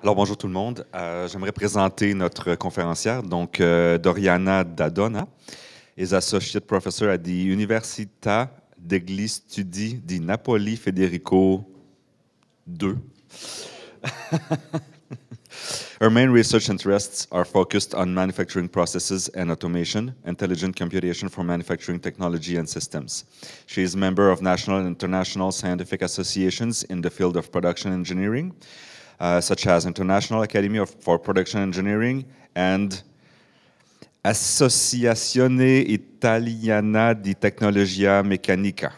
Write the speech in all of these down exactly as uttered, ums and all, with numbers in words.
Alors bonjour tout le monde, euh, j'aimerais présenter notre conférencière, donc euh, Doriana D'Addona, is Associate Professor at the Università degli Studi di Napoli Federico the second. Her main research interests are focused on manufacturing processes and automation, intelligent computation for manufacturing technology and systems. She is a member of national and international scientific associations in the field of production engineering, uh, such as International Academy of, for Production Engineering and Associazione Italiana di Tecnologia Meccanica.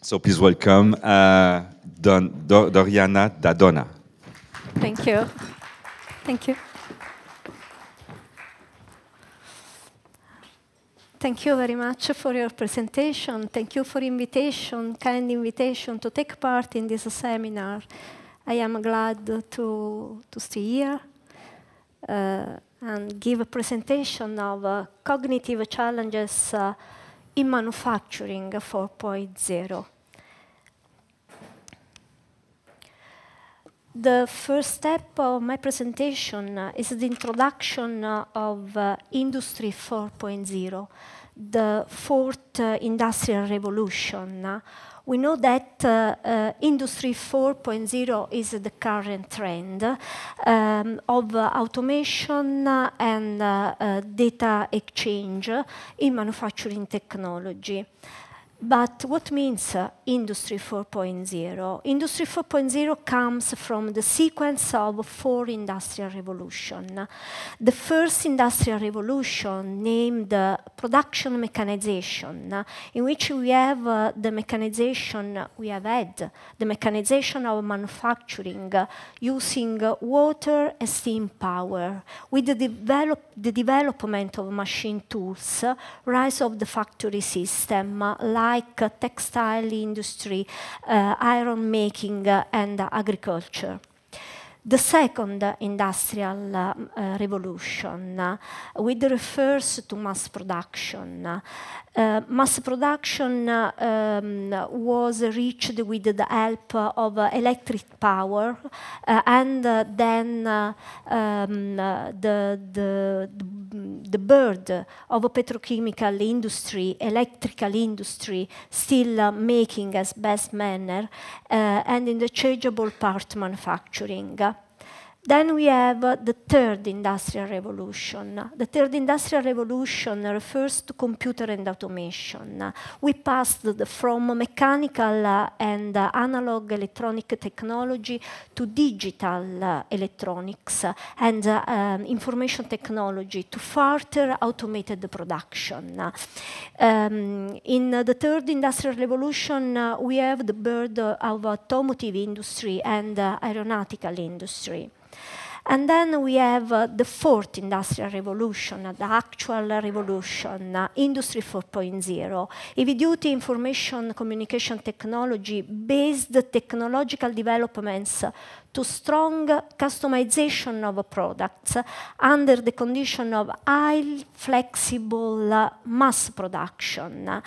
So please welcome uh, Don, Do, Doriana D'Addona. Thank you. Thank you. Thank you very much for your presentation. Thank you for invitation, kind invitation to take part in this seminar. I am glad to, to stay here uh, and give a presentation of uh, cognitive challenges uh, in manufacturing four point zero. The first step of my presentation uh, is the introduction uh, of uh, Industry four point zero, the fourth uh, industrial revolution. Uh, we know that uh, uh, Industry four point zero is the current trend um, of uh, automation uh, and uh, uh, data exchange in manufacturing technology. But what means uh, Industry four point zero? Industry four point zero comes from the sequence of four industrial revolutions. The first industrial revolution, named uh, production mechanization, uh, in which we have uh, the mechanization we have had, the mechanization of manufacturing uh, using uh, water and steam power, with the, develop the development of machine tools, uh, rise of the factory system, uh, like uh, textile industry, uh, iron making, uh, and uh, agriculture. The second uh, industrial uh, uh, revolution, uh, which refers to mass production. Uh, mass production uh, um, was reached with the help of uh, electric power, uh, and uh, then uh, um, uh, the, the, the birth of a petrochemical industry, electrical industry, still uh, making as best manner, uh, and in the changeable part manufacturing. Then we have uh, the third industrial revolution. The third industrial revolution refers to computer and automation. We passed the, from mechanical uh, and uh, analog electronic technology to digital uh, electronics and uh, um, information technology to further automated production. Um, in uh, the third industrial revolution, uh, we have the birth uh, of automotive industry and uh, aeronautical industry. And then we have uh, the fourth industrial revolution, uh, the actual revolution, uh, Industry four point zero, heavy duty information communication technology based technological developments uh, to strong customization of products uh, under the condition of high flexible uh, mass production.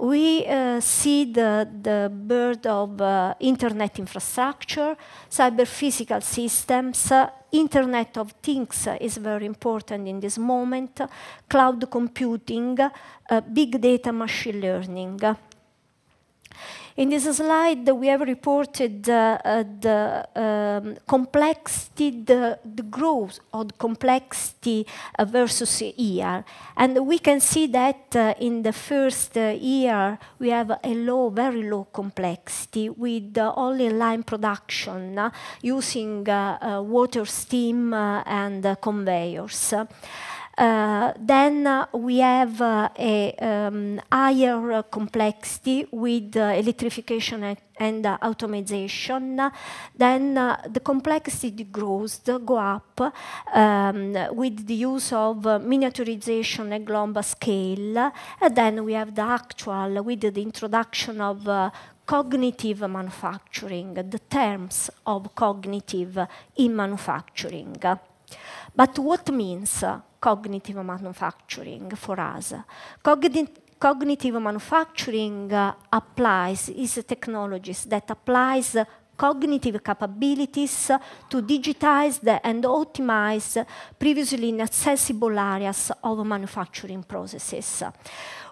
We uh, see the, the birth of uh, internet infrastructure, cyber physical systems, uh, Internet of Things uh, is very important in this moment, uh, cloud computing, uh, big data, machine learning. In this slide, we have reported uh, uh, the um, complexity, the, the growth of complexity uh, versus year. And we can see that uh, in the first uh, year, we have a low, very low complexity with uh, only line production uh, using uh, uh, water, steam, uh, and uh, conveyors. Uh, then uh, we have uh, a um, higher uh, complexity with uh, electrification and, and uh, automation. Then uh, the complexity grows, go up um, with the use of uh, miniaturization at global scale. And then we have the actual with the introduction of uh, cognitive manufacturing, the terms of cognitive in manufacturing. But what means uh, cognitive manufacturing for us? Cogn cognitive manufacturing uh, applies, is technologies that applies uh, cognitive capabilities to digitize the and optimize previously inaccessible areas of manufacturing processes.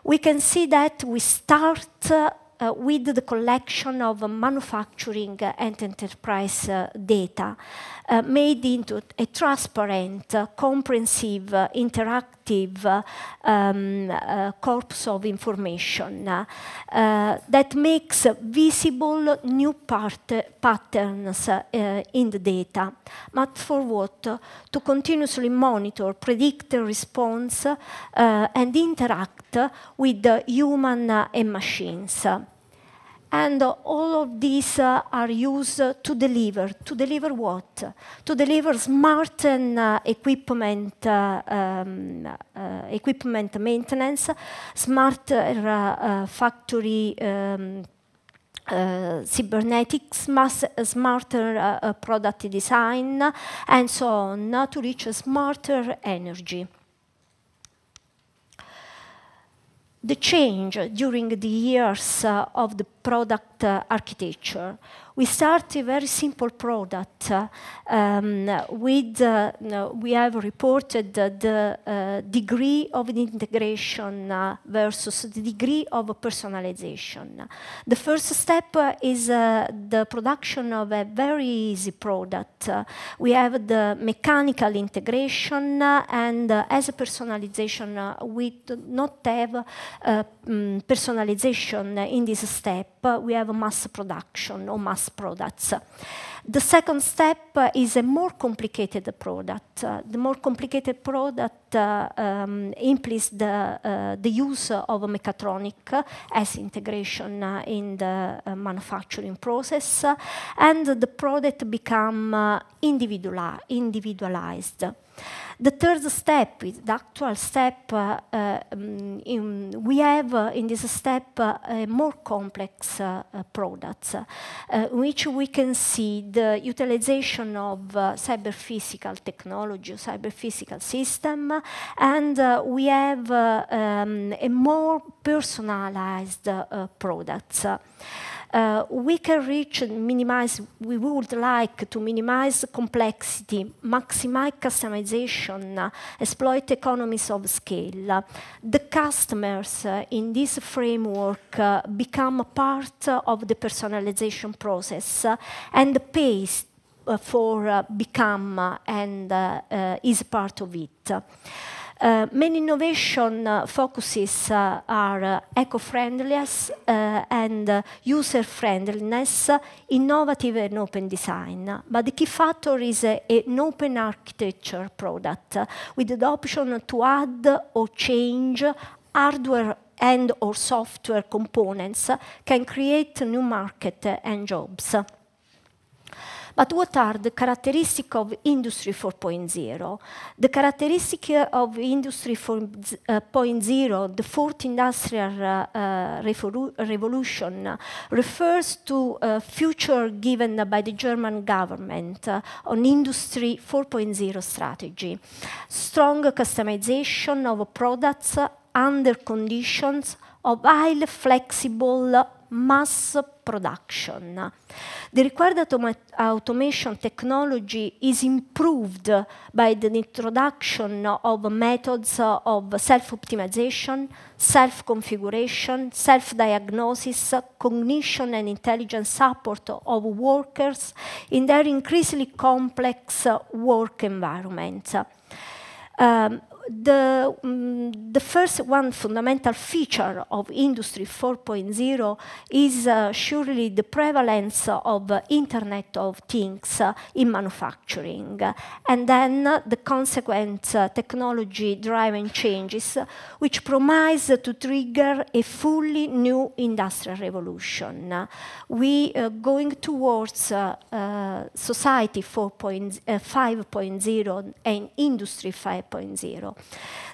We can see that we start uh, Uh, with the collection of uh, manufacturing and enterprise uh, data uh, made into a transparent, uh, comprehensive, uh, interactive uh, um, uh, corpus of information uh, uh, that makes uh, visible new part patterns uh, uh, in the data, but for what? Uh, to continuously monitor, predict the response uh, and interact uh, with the human uh, and machines. And uh, all of these uh, are used uh, to deliver. To deliver what? To deliver smart and uh, equipment, uh, um, uh, equipment maintenance, smart uh, uh, factory um, Uh, cybernetics, mass, uh, smarter uh, uh, product design, uh, and so on, uh, to reach a smarter energy. The change during the years uh, of the product uh, architecture. We start a very simple product. Uh, um, with, uh, no, we have reported uh, the uh, degree of integration uh, versus the degree of personalization. The first step uh, is uh, the production of a very easy product. Uh, we have the mechanical integration uh, and uh, as a personalization, uh, we do not have uh, um, personalization in this step. Uh, we have mass production or mass products. The second step uh, is a more complicated product. Uh, the more complicated product uh, um, implies the, uh, the use of mechatronic uh, as integration uh, in the uh, manufacturing process, uh, and the product become uh, individuali- individualized. The third step is the actual step. Uh, uh, in, we have uh, in this step uh, a more complex uh, uh, products, uh, in which we can see the utilization of uh, cyber-physical technology, cyber-physical system, and uh, we have uh, um, a more personalized uh, products. Uh, we can reach and minimize, we would like to minimize complexity, maximize customization, uh, exploit economies of scale. Uh, the customers uh, in this framework uh, become a part uh, of the personalization process uh, and the pace uh, for uh, become uh, and uh, uh, is part of it. Uh, many innovation uh, focuses uh, are uh, eco-friendliness uh, and uh, user-friendliness, uh, innovative and open design. But the key factor is uh, an open architecture product uh, with the option to add or change hardware and or software components uh, can create new market uh, and jobs. But what are the characteristics of Industry four point zero? The characteristics of Industry four point zero, the fourth industrial uh, uh, revolu revolution, uh, refers to a future given by the German government uh, on Industry four point zero strategy. Strong customization of products under conditions of highly flexible mass production. The required automa automation technology is improved by the introduction of methods of self-optimization, self-configuration, self-diagnosis, cognition and intelligence support of workers in their increasingly complex work environment. Um, The, um, the first one fundamental feature of Industry four point zero is uh, surely the prevalence of uh, Internet of Things uh, in manufacturing, and then uh, the consequent uh, technology-driven changes, uh, which promise uh, to trigger a fully new industrial revolution. Uh, we are uh, going towards uh, uh, Society five point zero and Industry five point zero.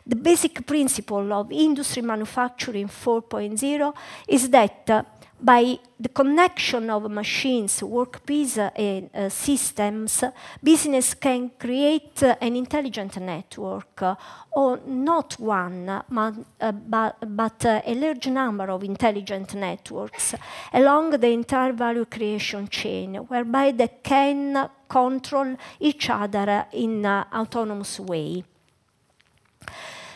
The basic principle of Industry Manufacturing four point zero is that uh, by the connection of machines, workpiece, and uh, systems, business can create uh, an intelligent network, uh, or not one, but, uh, but, but uh, a large number of intelligent networks along the entire value creation chain, whereby they can control each other in an uh, autonomous way.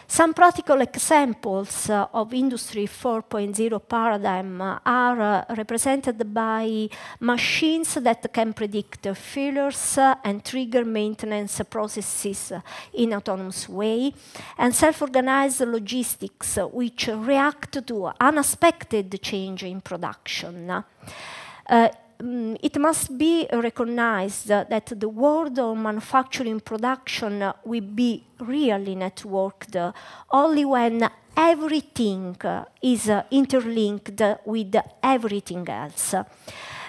Some practical examples uh, of Industry four point oh paradigm uh, are uh, represented by machines that can predict uh, failures uh, and trigger maintenance processes uh, in autonomous way, and self-organized logistics uh, which react to unexpected change in production. Uh, Mm, it must be recognized uh, that the world of manufacturing production uh, will be really networked uh, only when everything uh, is uh, interlinked uh, with everything else.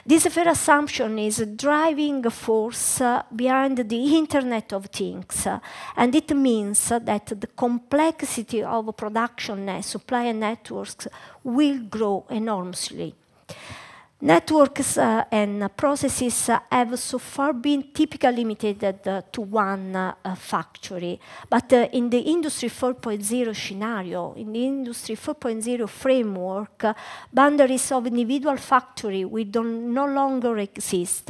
This fair assumption is a driving force uh, behind the Internet of Things, uh, and it means uh, that the complexity of production and supply networks will grow enormously. Networks uh, and processes uh, have so far been typically limited uh, to one uh, factory, but uh, in the Industry four point oh scenario, in the Industry four point oh framework, uh, boundaries of individual factory will no longer exist.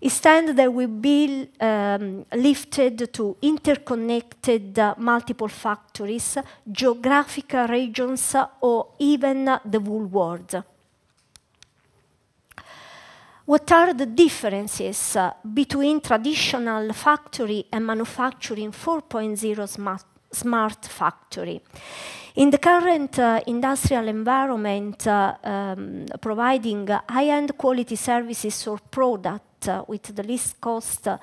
Instead, they will be um, lifted to interconnected uh, multiple factories, geographical regions, uh, or even uh, the whole world. What are the differences uh, between traditional factory and manufacturing four point oh smart, smart factory? In the current uh, industrial environment, uh, um, providing high-end quality services or product uh, with the least cost, uh,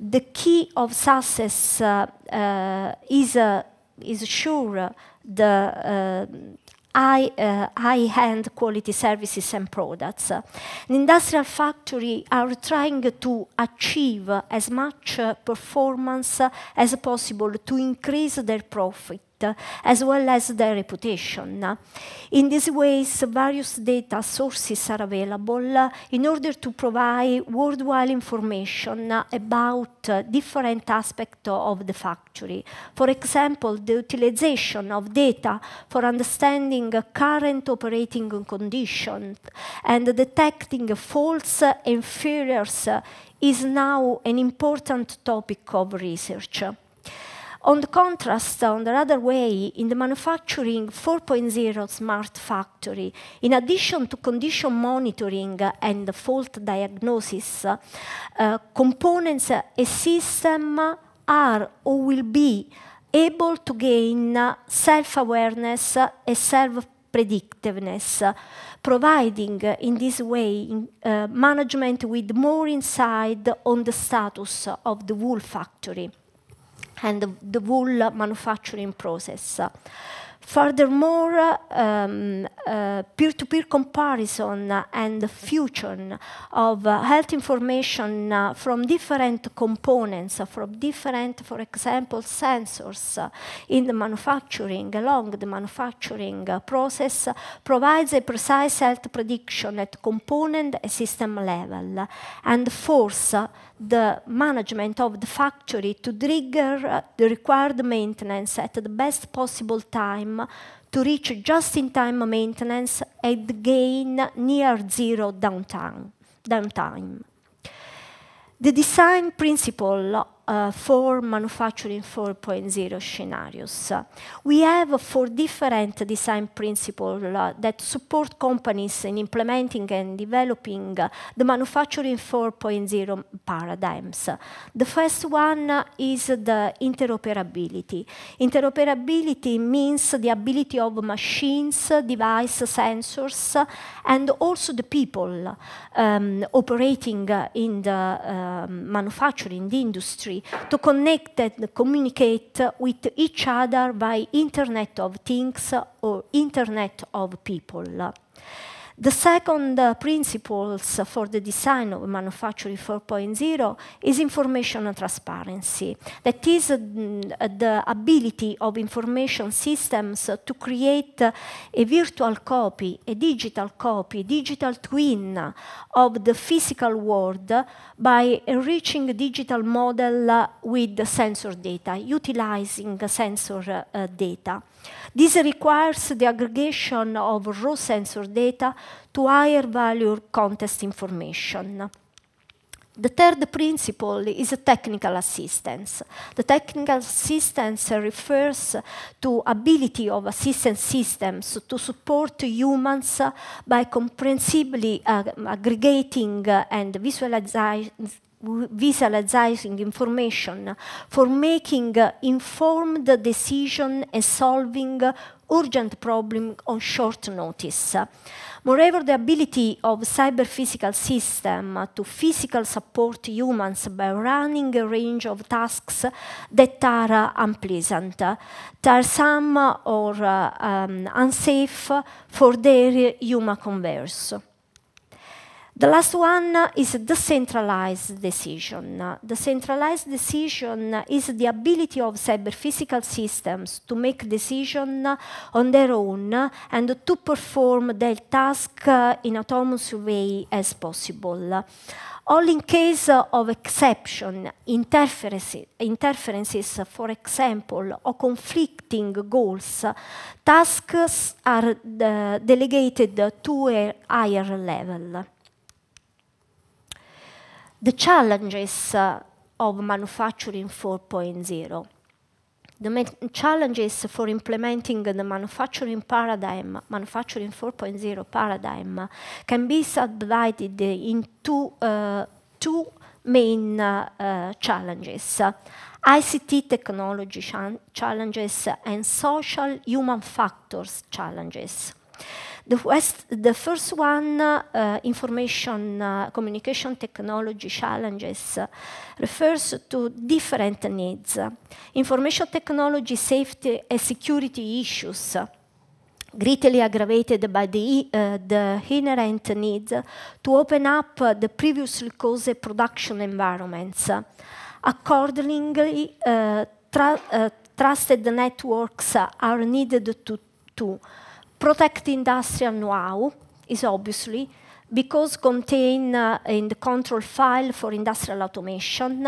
the key of success uh, uh, is, uh, is sure the uh, High, uh, high-end quality services and products. Uh, industrial factories are trying to achieve as much uh, performance uh, as possible to increase their profit, uh, as well as their reputation. Uh, in these ways, various data sources are available uh, in order to provide worldwide information uh, about uh, different aspects of the factory. For example, the utilization of data for understanding current operating conditions and detecting faults and failures is now an important topic of research. On the contrast, on the other way, in the manufacturing four point oh smart factory, in addition to condition monitoring and fault diagnosis, uh, components and systems are or will be able to gain uh, self-awareness uh, and self-predictiveness, uh, providing uh, in this way in, uh, management with more insight on the status of the wool factory and the, the wool manufacturing process. Furthermore, uh, um, uh, peer-to-peer comparison and fusion of uh, health information uh, from different components, uh, from different, for example, sensors uh, in the manufacturing, along the manufacturing uh, process, uh, provides a precise health prediction at component and system level, uh, and force uh, the management of the factory to trigger uh, the required maintenance at the best possible time to reach just-in-time maintenance and gain near-zero downtime. downtime. The design principle uh, for manufacturing four point oh scenarios. We have four different design principles uh, that support companies in implementing and developing uh, the manufacturing four point oh paradigms. The first one uh, is the interoperability. Interoperability means the ability of machines, devices, sensors, uh, and also the people um, operating uh, in the uh, manufacturing, the industry, to connect and communicate with each other by Internet of Things or Internet of People. The second uh, principles for the design of manufacturing four point oh is information transparency. That is uh, the ability of information systems to create uh, a virtual copy, a digital copy, digital twin of the physical world by enriching digital model uh, with the sensor data, utilizing sensor uh, data. This requires the aggregation of raw sensor data to higher value context information. The third principle is a technical assistance. The technical assistance refers to ability of assistance systems to support humans by comprehensively uh, aggregating and visualizing visualizing information for making uh, informed decision and solving uh, urgent problem on short notice. Moreover, the ability of cyber-physical system to physical support humans by running a range of tasks that are uh, unpleasant, tiresome or uh, um, unsafe for their human converse. The last one is decentralized decision. Decentralized decision is the ability of cyber-physical systems to make decisions on their own and to perform their task in autonomous way as possible. Only in case of exception, interferences, interferences, for example, or conflicting goals, tasks are uh, delegated to a higher level. The challenges uh, of manufacturing four point oh. The main challenges for implementing the manufacturing paradigm, manufacturing four point oh paradigm, can be subdivided into uh, two main uh, uh, challenges. I C T technology challenges and social human factors challenges. The, West, the first one, uh, information uh, communication technology challenges, uh, refers to different needs. Information technology safety and security issues, uh, greatly aggravated by the, uh, the inherent need to open up uh, the previously closed production environments. Uh, accordingly, uh, tra uh, trusted networks uh, are needed to, to protect industrial know-how is obviously because contained uh, in the control file for industrial automation,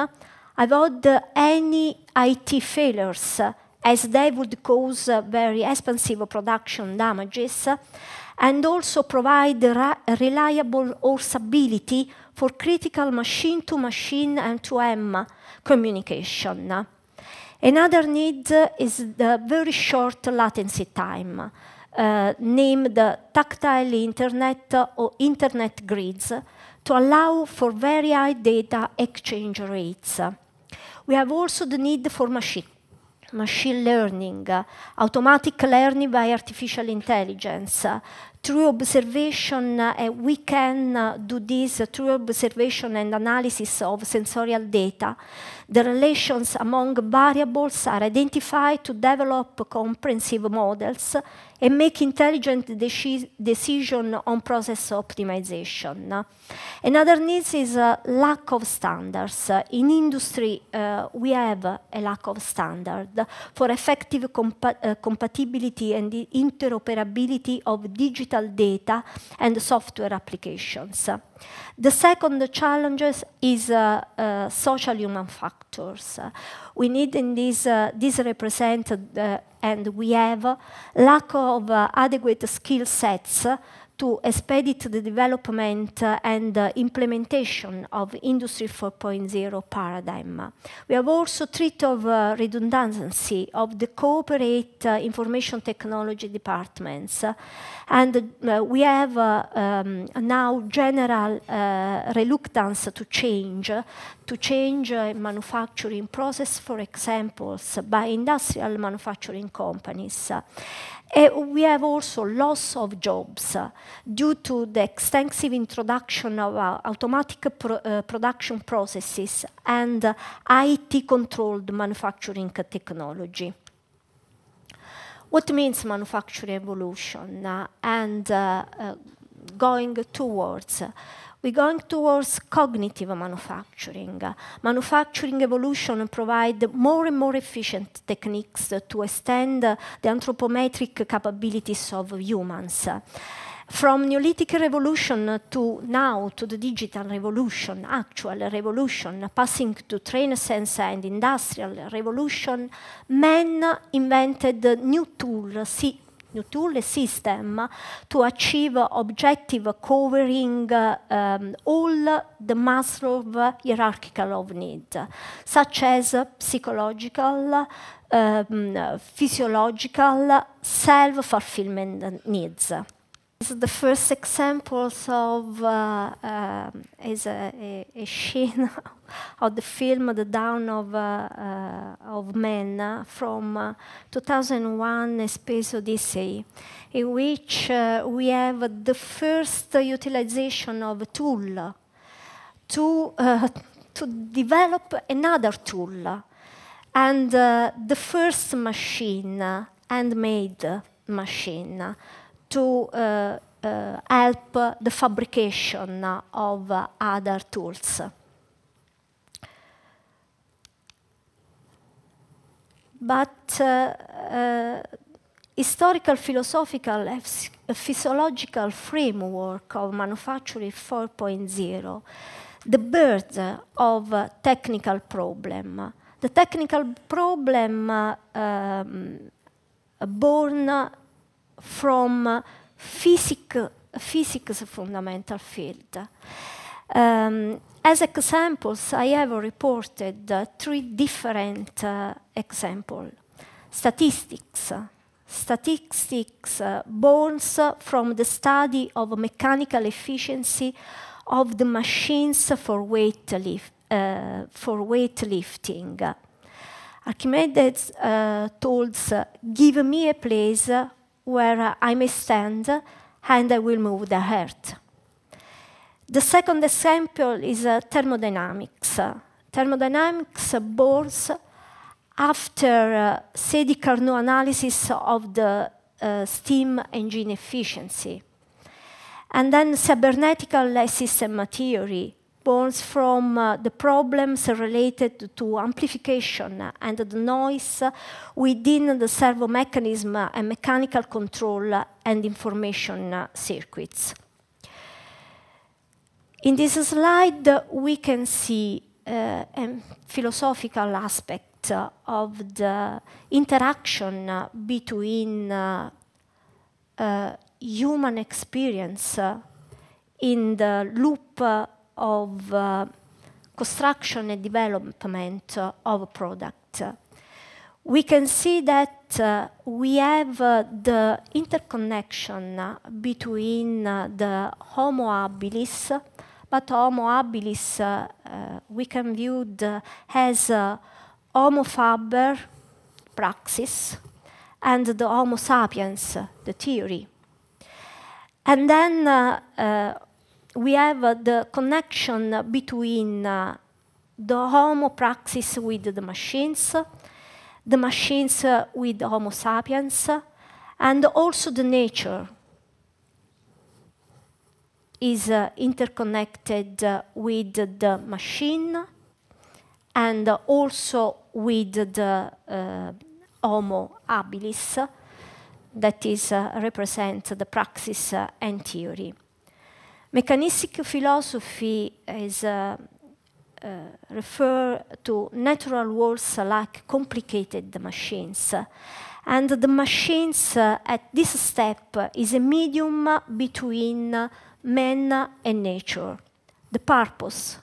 avoid uh, any I T failures uh, as they would cause uh, very expensive production damages, uh, and also provide reliable usability for critical machine-to-machine and M two M communication. Another need uh, is the very short latency time. Uh, named uh, tactile internet uh, or internet grids uh, to allow for very high data exchange rates. Uh, we have also the need for machine, machine learning, uh, automatic learning by artificial intelligence. Uh, through observation, uh, uh, we can uh, do this uh, through observation and analysis of sensorial data. The relations among variables are identified to develop comprehensive models and make intelligent deci decision on process optimization. Another need is uh, lack of standards. In industry, uh, we have a lack of standard for effective compa uh, compatibility and interoperability of digital data and software applications. The second challenge is uh, uh, social human factors. Uh, we need in this, uh, this represented, uh, and we have uh, lack of uh, adequate skill sets uh, to expedite the development uh, and uh, implementation of Industry four point oh paradigm. We have also treated of uh, redundancy of the corporate uh, information technology departments, uh, and uh, we have uh, um, now general uh, reluctance to change, uh, to change uh, manufacturing process, for example, by industrial manufacturing companies. Uh, Uh, we have also loss of jobs uh, due to the extensive introduction of uh, automatic pro uh, production processes and uh, I T-controlled manufacturing technology. What means manufacturing evolution? Uh, and uh, uh, going towards. We're going towards cognitive manufacturing. Manufacturing evolution provides more and more efficient techniques to extend the anthropometric capabilities of humans. From Neolithic revolution to now, to the digital revolution, actual revolution, passing to Renaissance and industrial revolution, men invented new tools, new tool system to achieve objective covering uh, um, all the Maslow hierarchical of need, such as psychological, um, physiological, self-fulfillment needs. This is the first examples of uh, uh, is a, a, a scene of the film The Dawn of, uh, uh, of Man from uh, two thousand one, A Space Odyssey, in which uh, we have the first utilization of a tool to, uh, to develop another tool, and uh, the first machine, handmade machine, to uh, uh, help the fabrication of uh, other tools. But uh, uh, historical, philosophical, uh, physiological framework of Manufacturing four point zero, the birth of uh, technical problem. The technical problem uh, um, born from physics, physics fundamental field. Um, as examples, I have reported uh, three different uh, examples. Statistics. Statistics uh, borns from the study of mechanical efficiency of the machines for weight lift, uh, for weightlifting. Archimedes uh, told, uh, give me a place uh, where I may stand and I will move the earth. The second example is uh, thermodynamics. Thermodynamics borns after uh, Sadi-Carnot analysis of the uh, steam engine efficiency. And then cybernetical system theory borns from uh, the problems related to amplification and the noise within the servo mechanism and mechanical control and information circuits. In this slide, we can see uh, a philosophical aspect of the interaction between uh, uh, human experience in the loop of uh, construction and development uh, of a product. We can see that uh, we have uh, the interconnection between uh, the Homo habilis, but Homo habilis uh, uh, we can view the, as uh, Homo Faber, praxis, and the Homo sapiens, the theory. And then uh, uh, we have uh, the connection between uh, the Homo praxis with the machines, the machines uh, with the Homo sapiens, and also the nature is uh, interconnected uh, with the machine and uh, also with the uh, Homo habilis, that is uh, represent the praxis uh, and theory. Mechanistic philosophy is uh, uh, refer to natural worlds like complicated machines. And the machines uh, at this step is a medium between man and nature. The purpose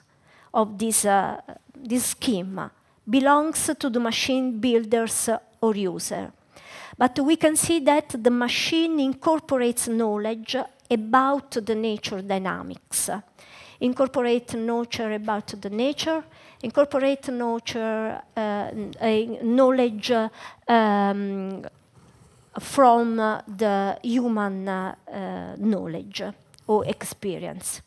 of this, uh, this scheme belongs to the machine builders or user. But we can see that the machine incorporates knowledge about the nature dynamics. Incorporate nature about the nature, incorporate nature, uh, knowledge uh, um, from uh, the human uh, uh, knowledge or experience.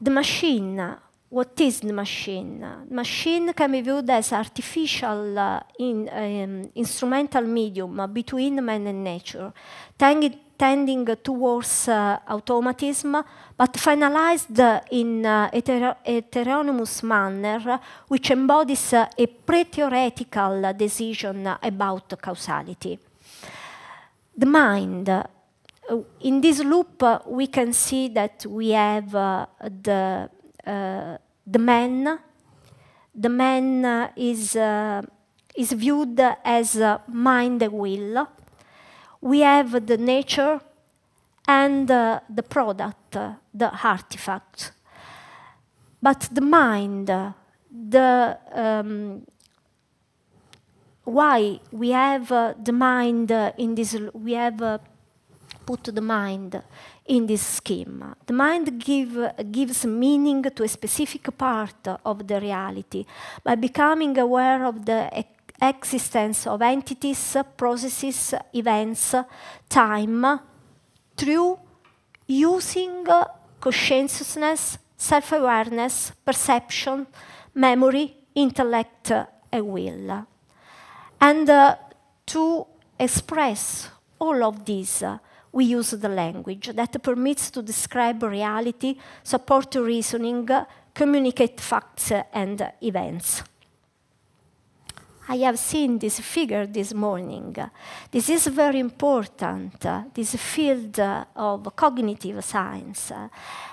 The machine. What is the machine? Machine can be viewed as artificial uh, in, um, instrumental medium between man and nature, thank tending towards uh, automatism, but finalized in a uh, heteronymous manner, which embodies uh, a pre-theoretical decision about causality. The mind. In this loop, uh, we can see that we have uh, the, uh, the man. The man uh, is, uh, is viewed as uh, mind and will. We have the nature and uh, the product, uh, the artifact. But the mind, uh, the, um, why we have uh, the mind uh, in this, we have uh, put the mind in this scheme. The mind give, gives meaning to a specific part of the reality by becoming aware of the existence of entities, processes, events, time, through using consciousness, self-awareness, perception, memory, intellect, and will. And uh, to express all of these, uh, we use the language that permits to describe reality, support reasoning, uh, communicate facts uh, and uh, events. I have seen this figure this morning. This is very important, uh, this field uh, of cognitive science. Uh,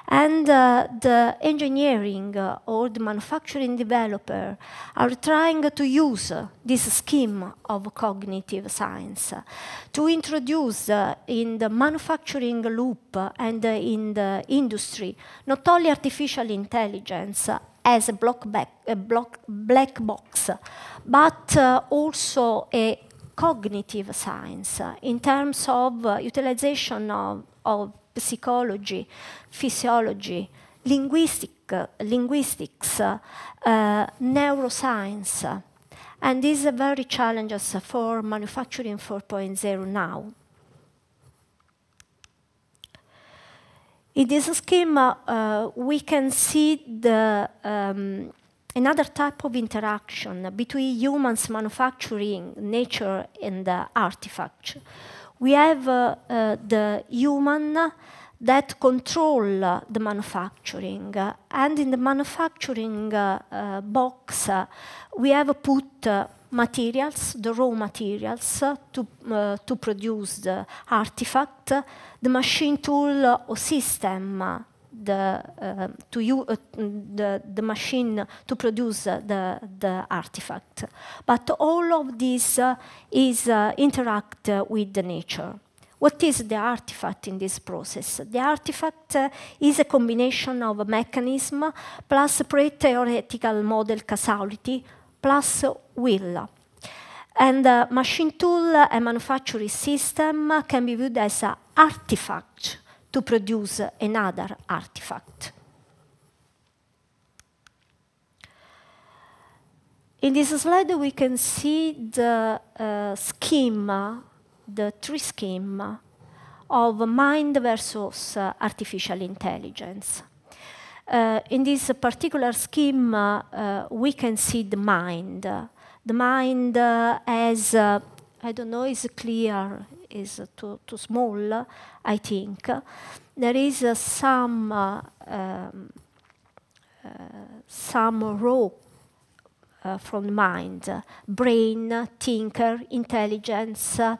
and uh, the engineering uh, or the manufacturing developer are trying to use uh, this scheme of cognitive science uh, to introduce uh, in the manufacturing loop uh, and uh, in the industry not only artificial intelligence uh, as a block back, a block, black box, but uh, also a cognitive science uh, in terms of uh, utilization of, of psychology, physiology, linguistic, uh, linguistics, uh, uh, neuroscience. Uh, and these are very challenges for manufacturing four point zero now. In this scheme, uh, we can see the, um, another type of interaction between humans, manufacturing, nature, and the artifact. We have uh, uh, the human that control uh, the manufacturing, uh, and in the manufacturing uh, uh, box, uh, we have put uh, materials, the raw materials uh, to, uh, to produce the artifact, uh, the machine tool uh, or system, uh, the, uh, to you, uh, the, the machine to produce uh, the, the artifact. But all of this uh, is uh, interact uh, with the nature. What is the artifact in this process? The artifact uh, is a combination of a mechanism plus pre-theoretical model causality, plus will. And uh, machine tool and manufacturing system can be viewed as an artifact to produce another artifact. In this slide, we can see the uh, schema, the tree schema of mind versus uh, artificial intelligence. Uh, in this particular scheme, uh, uh, we can see the mind. Uh, the mind uh, as, uh, I don't know, is clear, is too, too small, I think. There is uh, some, uh, um, uh, some row uh, from the mind. Uh, brain, thinker, intelligence, uh,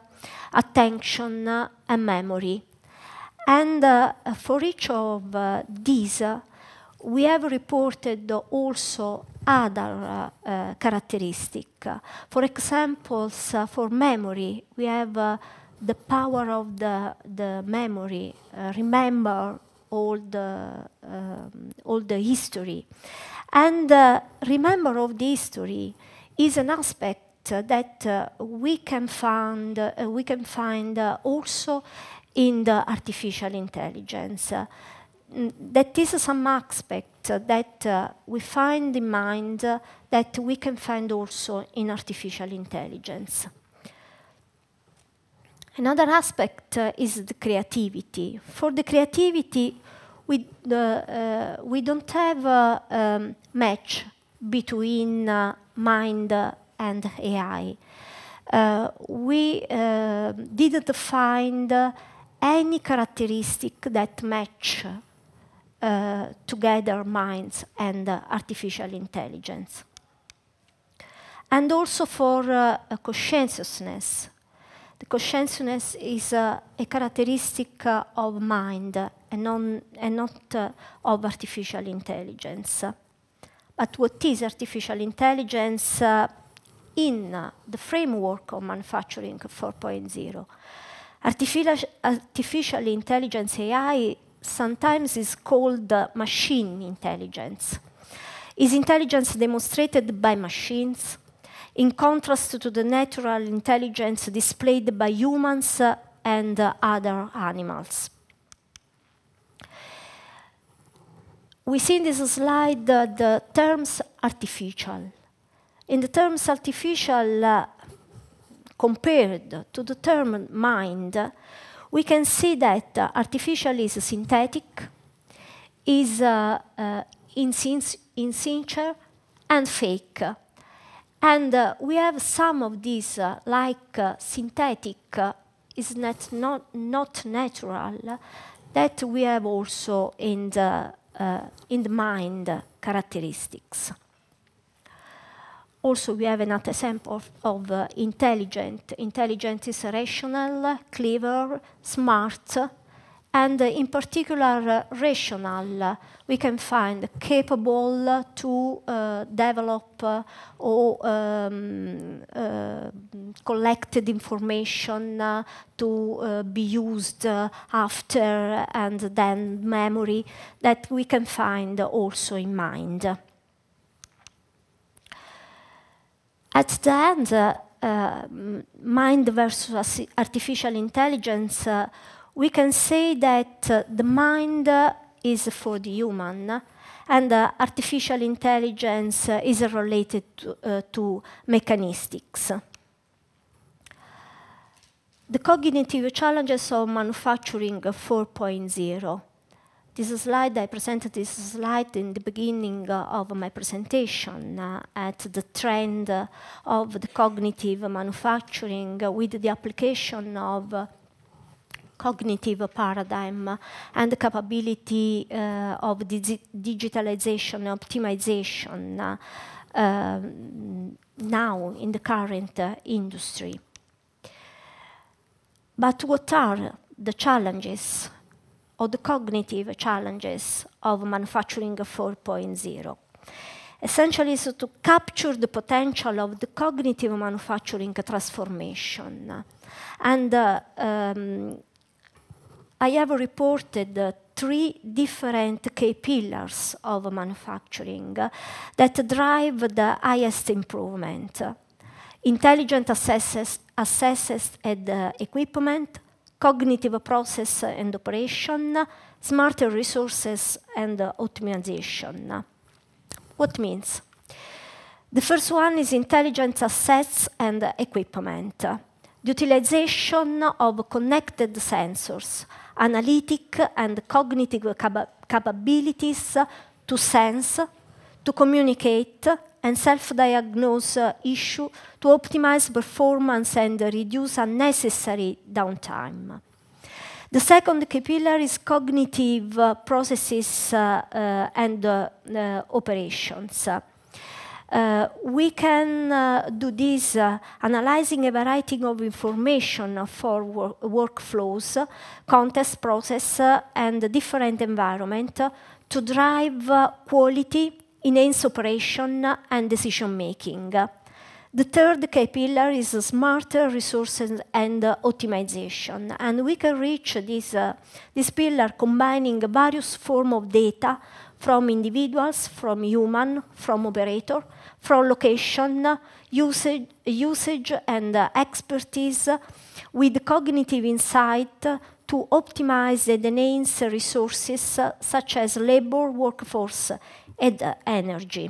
attention, uh, and memory. And uh, for each of uh, these, uh, we have reported also other uh, uh, characteristics. For example, uh, for memory, we have uh, the power of the, the memory, uh, remember all the, um, all the history. And uh, remember of the history is an aspect uh, that uh, we can find, uh, we can find uh, also in the artificial intelligence. Uh, That is some aspect uh, that uh, we find in mind uh, that we can find also in artificial intelligence. Another aspect uh, is the creativity. For the creativity, we, uh, uh, we don't have a um, match between uh, mind uh, and A I. Uh, we uh, didn't find uh, any characteristic that match uh, together minds and uh, artificial intelligence. And also for uh, conscientiousness. The conscientiousness is uh, a characteristic uh, of mind uh, and, on, and not uh, of artificial intelligence. But what is artificial intelligence uh, in uh, the framework of manufacturing four point zero? Artificial, artificial intelligence, A I, sometimes is called uh, machine intelligence. Is intelligence demonstrated by machines? In contrast to the natural intelligence displayed by humans uh, and uh, other animals. We see in this slide uh, the terms artificial. In the terms artificial, uh, compared to the term mind, uh, we can see that uh, artificial is synthetic, is uh, uh, insincere, and fake. And uh, we have some of these, uh, like uh, synthetic, uh, is not, not, not natural, that we have also in the, uh, in the mind characteristics. Also, we have another example of, of uh, intelligent. Intelligent is rational, clever, smart, and uh, in particular, uh, rational, uh, we can find capable uh, to uh, develop uh, or um, uh, collected information uh, to uh, be used uh, after and then memory that we can find also in mind. At the end, uh, uh, mind versus artificial intelligence, uh, we can say that uh, the mind uh, is for the human and uh, artificial intelligence uh, is related to, uh, to mechanistics. The cognitive challenges of manufacturing four point zero. This slide, I presented this slide in the beginning uh, of my presentation uh, at the trend uh, of the cognitive manufacturing uh, with the application of uh, cognitive paradigm uh, and the capability uh, of dig digitalization and optimization uh, uh, now in the current uh, industry. But what are the challenges or the cognitive challenges of manufacturing four point zero? Essentially is to capture the potential of the cognitive manufacturing transformation. And uh, um, I have reported uh, three different key pillars of manufacturing uh, that drive the highest improvement. Uh, intelligent accesses, accesses and uh, equipment, cognitive process and operation, uh, smarter resources and uh, optimization. What means? The first one is intelligent assets and uh, equipment. The utilization of connected sensors, analytic and cognitive cap capabilities to sense, to communicate, and self-diagnose uh, issue to optimize performance and reduce unnecessary downtime. The second key pillar is cognitive uh, processes uh, uh, and uh, uh, operations. Uh, we can uh, do this uh, analyzing a variety of information for wor workflows, uh, context, process, uh, and different environment uh, to drive uh, quality, enhance operation, uh, and decision-making. The third key pillar is uh, smarter resources and uh, optimization, and we can reach this, uh, this pillar combining various forms of data from individuals, from human, from operator, from location, usage, usage and uh, expertise, uh, with cognitive insight uh, to optimize and enhance resources uh, such as labor, workforce, and uh, energy.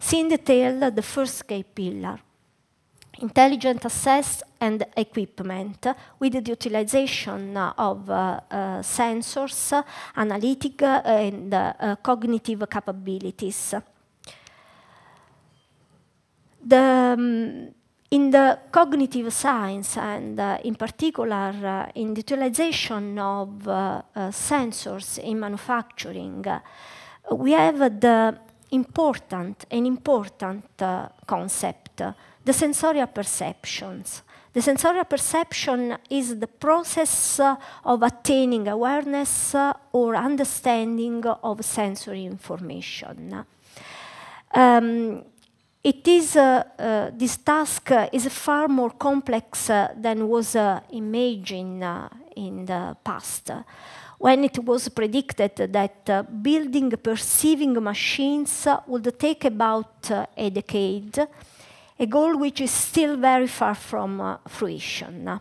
See in detail uh, the first key pillar, intelligent assets and equipment, uh, with the utilization uh, of uh, uh, sensors, uh, analytic uh, and uh, uh, cognitive capabilities. The um, In the cognitive science, and uh, in particular uh, in the utilization of uh, uh, sensors in manufacturing, uh, we have the important, an important uh, concept, uh, the sensorial perceptions. The sensorial perception is the process uh, of attaining awareness uh, or understanding of sensory information. Um, It is, uh, uh, this task uh, is far more complex uh, than was uh, imagined uh, in the past, uh, when it was predicted that uh, building perceiving machines uh, would take about uh, a decade, a goal which is still very far from uh, fruition.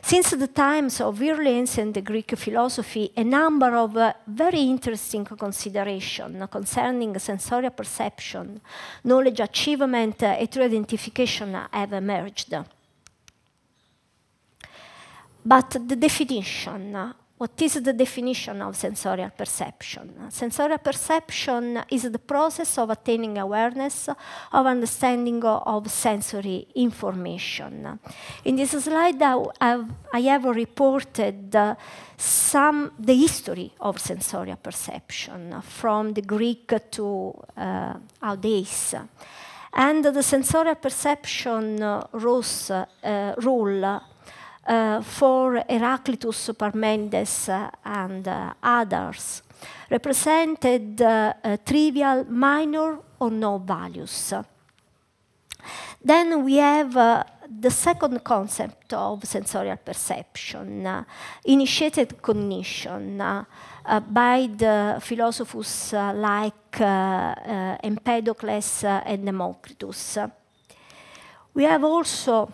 Since the times of early ancient Greek philosophy, a number of uh, very interesting considerations concerning sensorial perception, knowledge achievement, uh, and true identification have emerged. But the definition, uh, what is the definition of sensorial perception? Sensorial perception is the process of attaining awareness, of understanding of sensory information. In this slide, I have reported some the history of sensorial perception, from the Greek to uh, our days. And the sensorial perception rose, uh, rule Uh, for Heraclitus, Parmenides, uh, and uh, others, represented uh, uh, trivial, minor, or no values. Then we have uh, the second concept of sensorial perception, uh, initiated cognition, uh, uh, by the philosophers uh, like uh, uh, Empedocles uh, and Democritus. We have also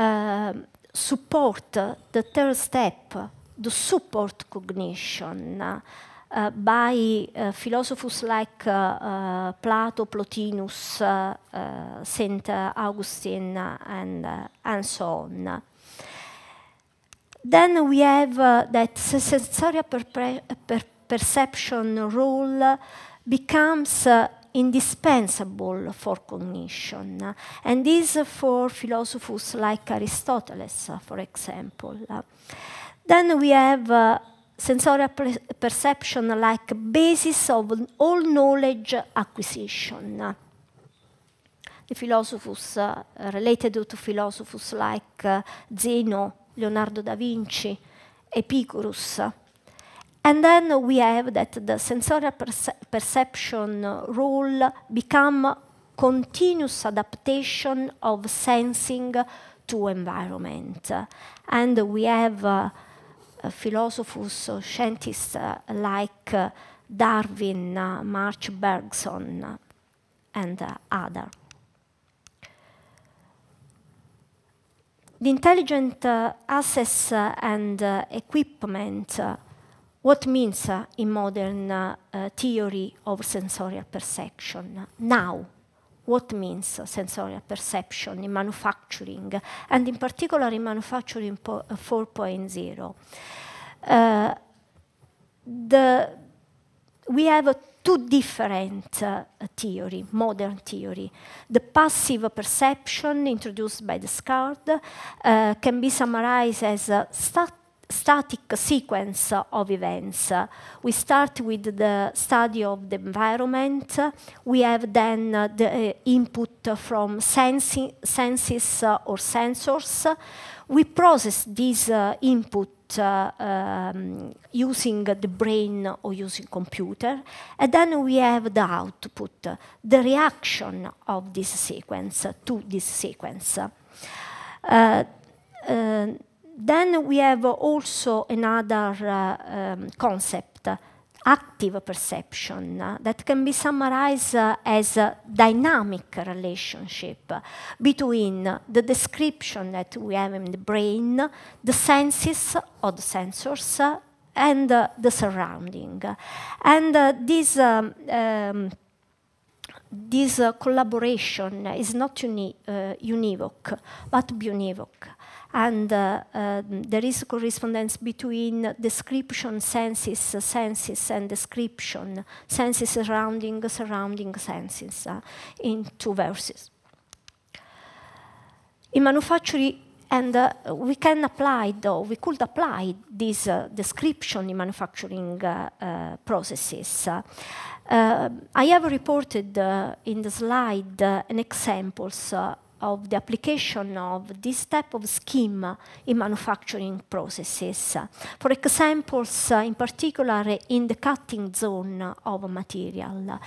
Uh, support, uh, the third step, uh, the support cognition, uh, uh, by uh, philosophers like uh, uh, Plato, Plotinus, uh, uh, Saint Augustine, uh, and, uh, and so on. Then we have uh, that sensorial per per perception role uh, becomes uh, indispensable for cognition, and this for philosophers like Aristoteles, for example. Then we have uh, sensorial per perception like basis of all knowledge acquisition. The philosophers uh, related to philosophers like uh, Zeno, Leonardo da Vinci, Epicurus. And then we have that the sensorial perce perception role become continuous adaptation of sensing to environment. And we have uh, philosophers, uh, scientists uh, like uh, Darwin, uh, March, Bergson, uh, and uh, others. The intelligent uh, assets uh, and uh, equipment. Uh, What means uh, in modern uh, uh, theory of sensorial perception? Now, what means uh, sensorial perception in manufacturing, and in particular in manufacturing four point oh? Uh, the, we have uh, two different uh, theory, modern theory. The passive perception introduced by Descartes uh, can be summarized as uh, static static sequence of events. We start with the study of the environment. We have then the input from sensi senses or sensors. We process this input Uh, um, using the brain or using computer, and then we have the output, the reaction of this sequence to this sequence. Uh, uh, Then we have also another uh, um, concept, uh, active perception, uh, that can be summarized uh, as a dynamic relationship between the description that we have in the brain, the senses or the sensors, uh, and uh, the surrounding. And uh, this um, um, This uh, collaboration is not uni uh, univoque, but biunivoque. And uh, uh, there is correspondence between description, senses, senses, and description, senses, surrounding, surrounding, senses, uh, in two verses. in manufacturing, and uh, we can apply, though, we could apply this uh, description in manufacturing uh, uh, processes. Uh, I have reported uh, in the slide uh, an examples uh, of the application of this type of scheme in manufacturing processes. For examples, uh, in particular, in the cutting zone of a material.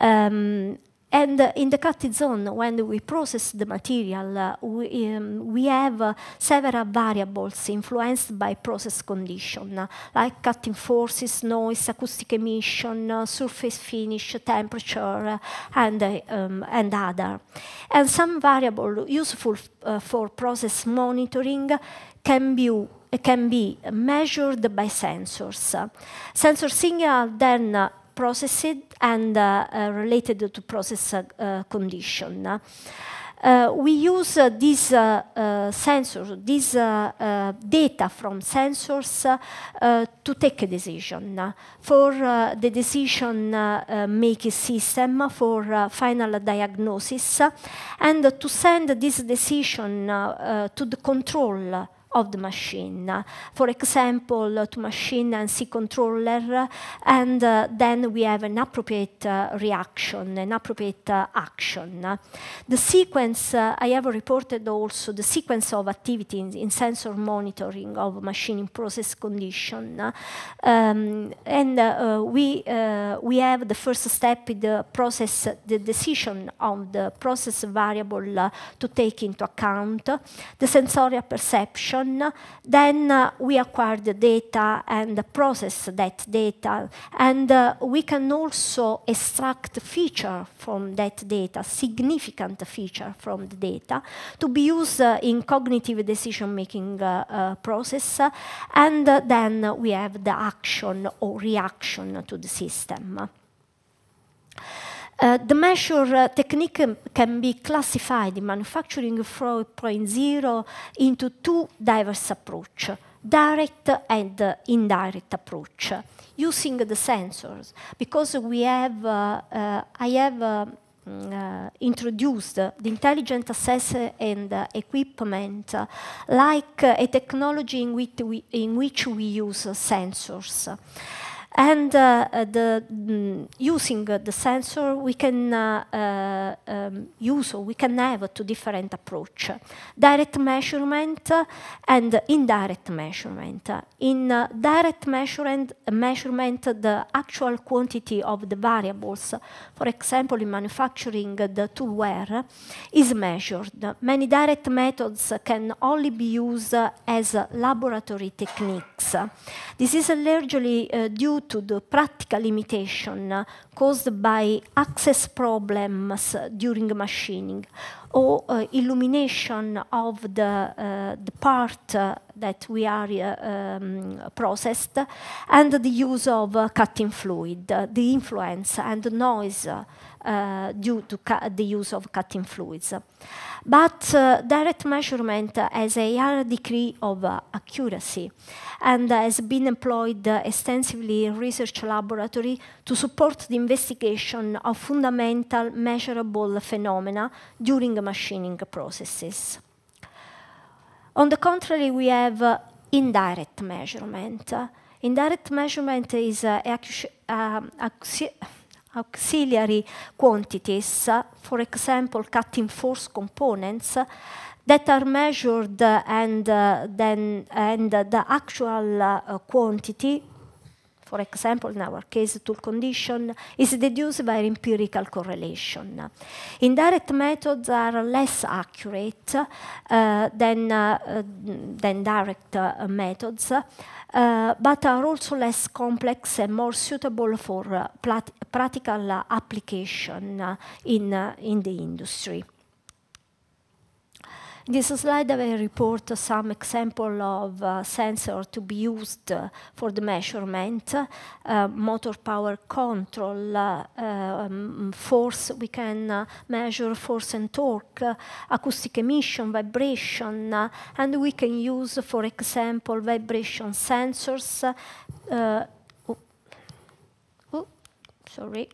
Um, and uh, in the cutting zone, when we process the material, uh, we, um, we have uh, several variables influenced by process condition, uh, like cutting forces, noise, acoustic emission, uh, surface finish, temperature, uh, and, uh, um, and other. And some variable useful uh, for process monitoring can be can be measured by sensors. Sensor signal then uh, processed and uh, uh, related to process uh, condition. Uh, we use uh, these uh, uh, sensors, these uh, uh, data from sensors uh, uh, to take a decision for uh, the decision uh, uh, making system for uh, final diagnosis uh, and uh, to send this decision uh, uh, to the control of the machine, uh, for example, uh, to machine A N C controller, uh, and uh, then we have an appropriate uh, reaction, an appropriate uh, action. Uh, the sequence, uh, I have reported also the sequence of activity in, in sensor monitoring of machine in process condition, uh, um, and uh, uh, we, uh, we have the first step in the process, the decision on the process variable uh, to take into account, uh, the sensorial perception. Then uh, we acquire the data and process that data, and uh, we can also extract feature from that data, significant feature from the data, to be used uh, in cognitive decision-making uh, uh, process, uh, and uh, then we have the action or reaction to the system. Uh, the measure uh, technique can be classified in Manufacturing four point zero into two diverse approaches, direct and uh, indirect approach, using the sensors, because we have, uh, uh, I have uh, Uh, introduced uh, the intelligent assessment and uh, equipment uh, like uh, a technology in which we, in which we use uh, sensors. And uh, the, mm, using uh, the sensor, we can uh, uh, um, use, or we can have two different approaches, direct measurement and indirect measurement. In uh, direct measurement, measurement, the actual quantity of the variables, for example, in manufacturing, the tool wear, is measured. Many direct methods can only be used as laboratory techniques. This is largely uh, due to the practical limitation caused by access problems during machining, or uh, illumination of the, uh, the part uh, that we are uh, um, processed, and the use of uh, cutting fluid, uh, the influence and the noise uh, due to the use of cutting fluids. But uh, direct measurement has a higher degree of uh, accuracy and has been employed uh, extensively in research laboratory to support the investigation of fundamental measurable phenomena during machining processes. On the contrary, we have uh, indirect measurement. Uh, indirect measurement is uh, uh, auxiliary quantities, uh, for example, cutting force components, uh, that are measured uh, and, uh, then, and uh, the actual uh, quantity, for example, in our case, tool condition, is deduced by empirical correlation. Indirect methods are less accurate uh, than, uh, than direct uh, methods, uh, but are also less complex and more suitable for uh, practical uh, application uh, in, uh, in the industry. In this slide, I will report uh, some example of uh, sensor to be used uh, for the measurement, uh, motor power control, uh, um, force, we can uh, measure force and torque, uh, acoustic emission, vibration, uh, and we can use, for example, vibration sensors. Uh, oh, oh, sorry.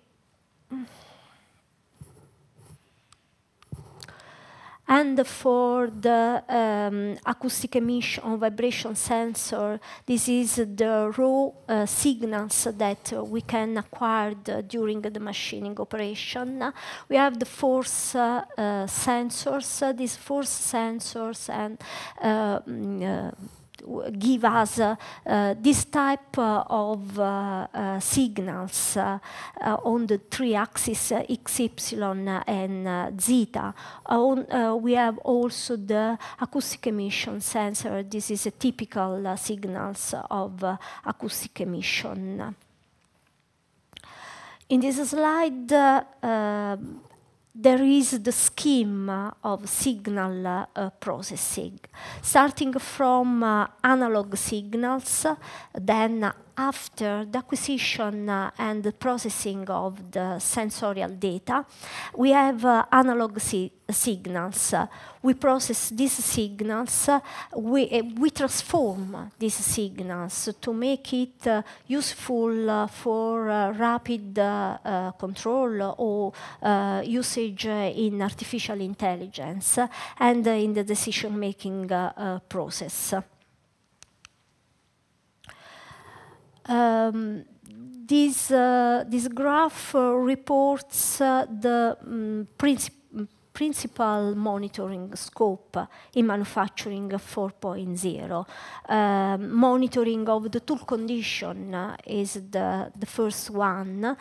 and for the um, acoustic emission or vibration sensor, this is the raw uh, signals that uh, we can acquire the, during the machining operation. We have the force uh, uh, sensors. Uh, these force sensors and uh, mm, uh, give us uh, uh, this type uh, of uh, uh, signals uh, uh, on the three axes, uh, X, Y, and uh, Zeta. On, uh, we have also the acoustic emission sensor. This is a typical uh, signals of uh, acoustic emission. In this slide, uh, uh, there is the scheme of signal uh, processing, starting from uh, analog signals, then after the acquisition uh, and the processing of the sensorial data, we have uh, analog si signals. We process these signals, uh, we, uh, we transform these signals to make it uh, useful uh, for uh, rapid uh, uh, control or uh, usage uh, in artificial intelligence uh, and uh, in the decision-making uh, uh, process. Um, this, uh, this graph uh, reports uh, the um, principal principal monitoring scope in manufacturing four point zero. Uh, monitoring of the tool condition uh, is the, the first one.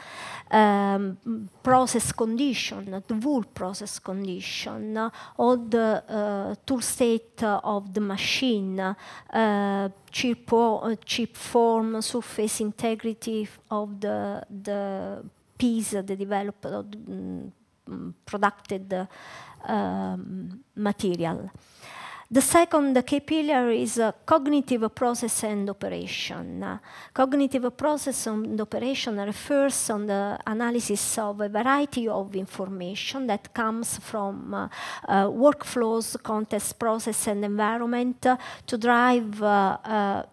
Um, process condition, the whole process condition, uh, all the uh, tool state uh, of the machine, uh, chip, uh, chip form, surface integrity of the, the piece, the developed uh, produced uh, material. The second key pillar is uh, cognitive process and operation. Uh, cognitive process and operation refers on the analysis of a variety of information that comes from uh, uh, workflows, context, process, and environment uh, to drive uh, uh,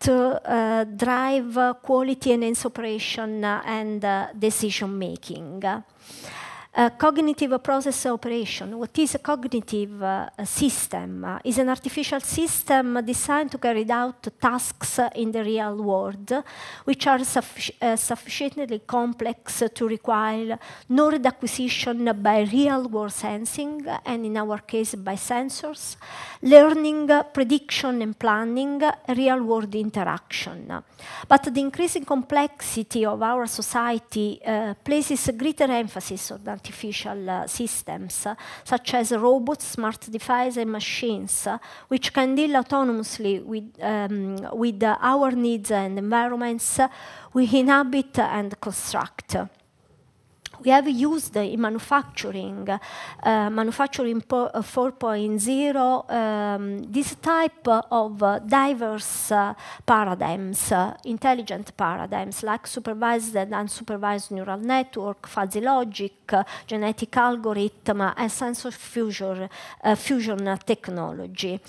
to uh, drive uh, quality and enhance operation uh, and uh, decision-making. Uh, cognitive process operation. What is a cognitive uh, system? Uh, is an artificial system designed to carry out tasks uh, in the real world, uh, which are suffic uh, sufficiently complex uh, to require knowledge acquisition by real-world sensing, uh, and in our case by sensors, learning, uh, prediction and planning, uh, real-world interaction. But the increasing complexity of our society uh, places greater emphasis on artificial artificial uh, systems, uh, such as robots, smart devices, and machines, uh, which can deal autonomously with, um, with uh, our needs and environments uh, we inhabit and construct. We have used uh, in manufacturing, uh, manufacturing four point zero, um, this type of uh, diverse uh, paradigms, uh, intelligent paradigms like supervised and unsupervised neural network, fuzzy logic, uh, genetic algorithm, uh, and sensor fusion, uh, fusion technology.